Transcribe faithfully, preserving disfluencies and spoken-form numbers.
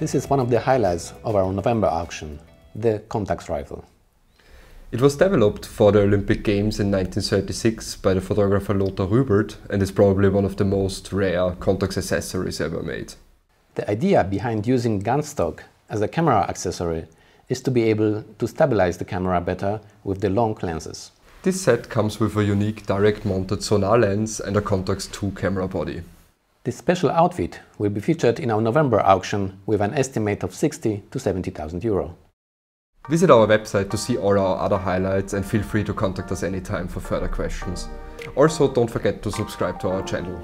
This is one of the highlights of our November auction, the Contax rifle. It was developed for the Olympic Games in nineteen thirty-six by the photographer Lothar Rübelt and is probably one of the most rare Contax accessories ever made. The idea behind using gun stock as a camera accessory is to be able to stabilize the camera better with the long lenses. This set comes with a unique direct-mounted Sonnar lens and a Contax two camera body. This special outfit will be featured in our November auction with an estimate of sixty to seventy thousand euro. Visit our website to see all our other highlights and feel free to contact us anytime for further questions. Also, don't forget to subscribe to our channel.